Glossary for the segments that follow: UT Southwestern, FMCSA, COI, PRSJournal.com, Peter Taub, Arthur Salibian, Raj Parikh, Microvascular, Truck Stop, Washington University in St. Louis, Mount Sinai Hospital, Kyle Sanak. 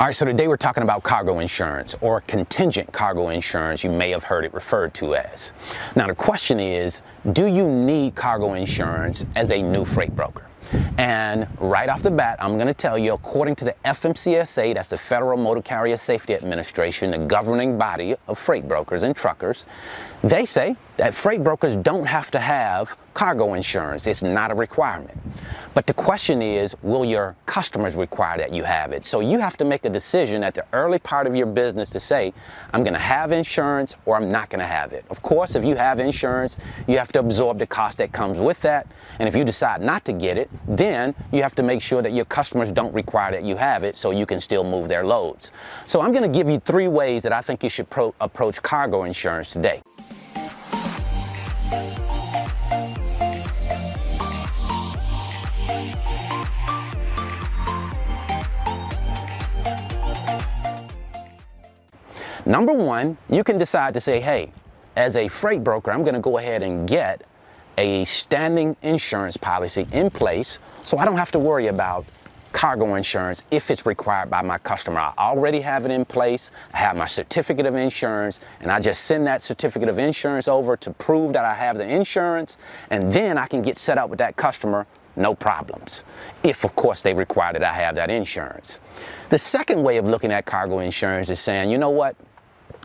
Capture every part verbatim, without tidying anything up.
All right, so today we're talking about cargo insurance, or contingent cargo insurance, you may have heard it referred to as. Now the question is, do you need cargo insurance as a new freight broker? And right off the bat, I'm going to tell you, according to the F M C S A, that's the Federal Motor Carrier Safety Administration, the governing body of freight brokers and truckers, they say that freight brokers don't have to have cargo insurance. It's not a requirement. But the question is, will your customers require that you have it? So you have to make a decision at the early part of your business to say, I'm going to have insurance or I'm not going to have it. Of course, if you have insurance, you have to absorb the cost that comes with that. And if you decide not to get it, then you have to make sure that your customers don't require that you have it so you can still move their loads. So I'm going to give you three ways that I think you should pro- approach cargo insurance today. Number one, you can decide to say, hey, as a freight broker, I'm going to go ahead and get a standing insurance policy in place so I don't have to worry about cargo insurance if it's required by my customer. I already have it in place. I have my certificate of insurance, and I just send that certificate of insurance over to prove that I have the insurance, and then I can get set up with that customer, no problems. If, of course, they require that I have that insurance. The second way of looking at cargo insurance is saying, you know what?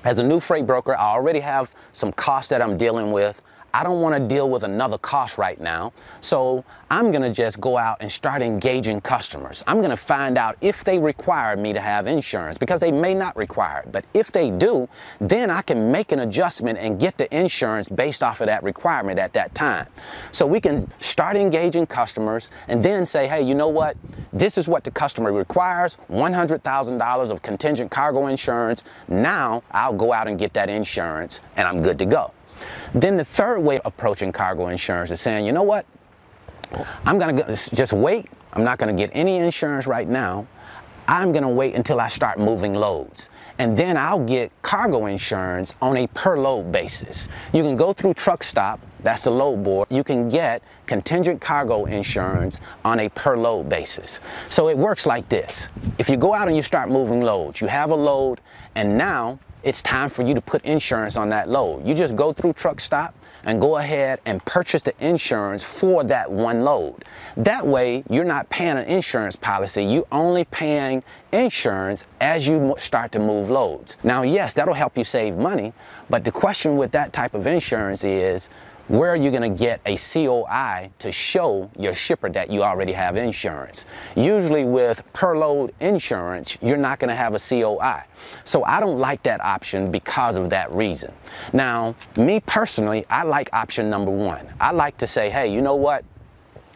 As a new freight broker, I already have some costs that I'm dealing with. I don't want to deal with another cost right now, so I'm going to just go out and start engaging customers. I'm going to find out if they require me to have insurance, because they may not require it, but if they do, then I can make an adjustment and get the insurance based off of that requirement at that time. So we can start engaging customers and then say, hey, you know what? This is what the customer requires, one hundred thousand dollars of contingent cargo insurance. Now I'll go out and get that insurance and I'm good to go. Then the third way of approaching cargo insurance is saying, you know what, I'm going to just wait. I'm not going to get any insurance right now. I'm going to wait until I start moving loads, and then I'll get cargo insurance on a per load basis. You can go through Truck Stop, that's the load board. You can get contingent cargo insurance on a per load basis. So it works like this. If you go out and you start moving loads, you have a load, and now it's time for you to put insurance on that load. You just go through Truck Stop and go ahead and purchase the insurance for that one load. That way, you're not paying an insurance policy. You're only paying insurance as you start to move loads. Now, yes, that'll help you save money, but the question with that type of insurance is, where are you going to get a C O I to show your shipper that you already have insurance? Usually with per load insurance, you're not going to have a C O I. So I don't like that option because of that reason. Now, me personally, I like option number one. I like to say, hey, you know what?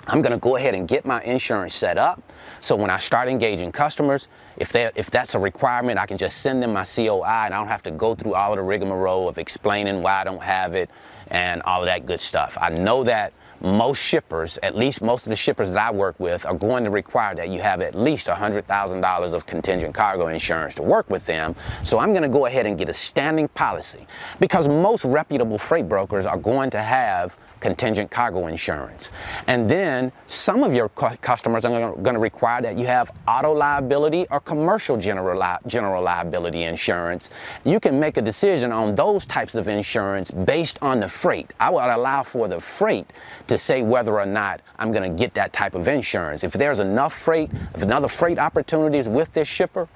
I'm going to go ahead and get my insurance set up. So when I start engaging customers, if they, if that's a requirement, I can just send them my C O I and I don't have to go through all of the rigmarole of explaining why I don't have it and all of that good stuff. I know that most shippers, at least most of the shippers that I work with, are going to require that you have at least one hundred thousand dollars of contingent cargo insurance to work with them. So I'm going to go ahead and get a standing policy, because most reputable freight brokers are going to have contingent cargo insurance. And then And some of your customers are going to require that you have auto liability or commercial general, li general liability insurance. You can make a decision on those types of insurance based on the freight. I would allow for the freight to say whether or not I'm going to get that type of insurance. If there's enough freight, if another freight opportunity is with this shipper,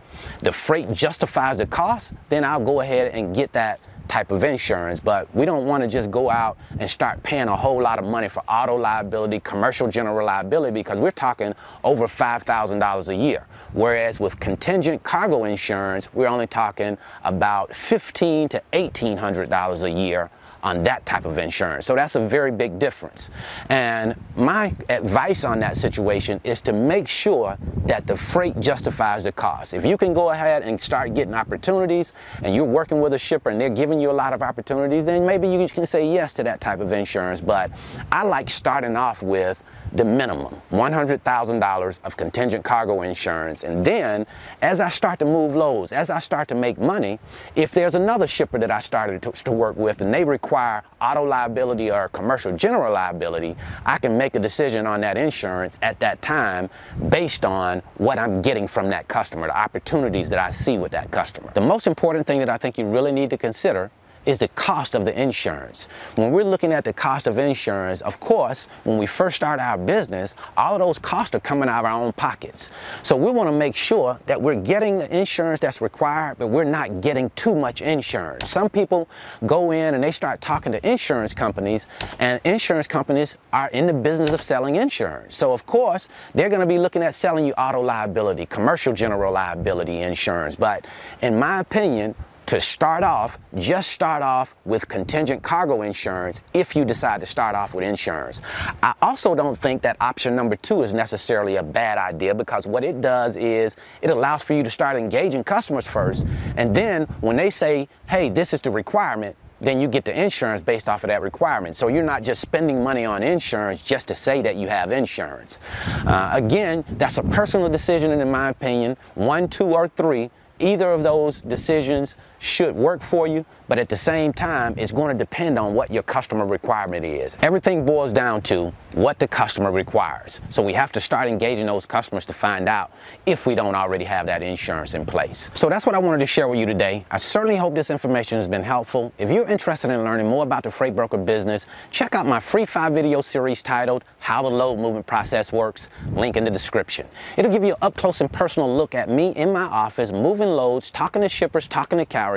the freight justifies the cost, then I'll go ahead and get that type of insurance. But we don't want to just go out and start paying a whole lot of money for auto liability, commercial general liability, because we're talking over five thousand dollars a year. Whereas with contingent cargo insurance, we're only talking about fifteen hundred to eighteen hundred dollars a year on that type of insurance. So that's a very big difference. And my advice on that situation is to make sure that the freight justifies the cost. If you can go ahead and start getting opportunities and you're working with a shipper and they're giving you a lot of opportunities, then maybe you can say yes to that type of insurance. But I like starting off with the minimum, one hundred thousand dollars of contingent cargo insurance. And then as I start to move loads, as I start to make money, if there's another shipper that I started to, to work with and they require auto liability or commercial general liability, I can make a decision on that insurance at that time based on what I'm getting from that customer, the opportunities that I see with that customer. The most important thing that I think you really need to consider is the cost of the insurance. When we're looking at the cost of insurance, of course, when we first start our business, all of those costs are coming out of our own pockets. So we want to make sure that we're getting the insurance that's required, but we're not getting too much insurance. Some people go in and they start talking to insurance companies, and insurance companies are in the business of selling insurance. So of course, they're going to be looking at selling you auto liability, commercial general liability insurance. But in my opinion, to start off, just start off with contingent cargo insurance if you decide to start off with insurance. I also don't think that option number two is necessarily a bad idea, because what it does is it allows for you to start engaging customers first. And then when they say, hey, this is the requirement, then you get the insurance based off of that requirement. So you're not just spending money on insurance just to say that you have insurance. Uh, again, that's a personal decision, and in my opinion, one, two, or three, either of those decisions should work for you, but at the same time, it's going to depend on what your customer requirement is. Everything boils down to what the customer requires. So we have to start engaging those customers to find out if we don't already have that insurance in place. So that's what I wanted to share with you today. I certainly hope this information has been helpful. If you're interested in learning more about the freight broker business, check out my free five video series titled How the Load Movement Process Works, link in the description. It'll give you an up close and personal look at me in my office, moving loads, talking to shippers, talking to carriers.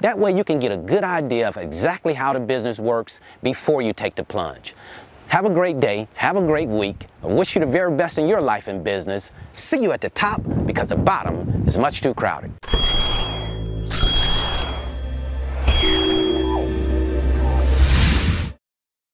That way you can get a good idea of exactly how the business works before you take the plunge. Have a great day. Have a great week. I wish you the very best in your life and business. See you at the top, because the bottom is much too crowded.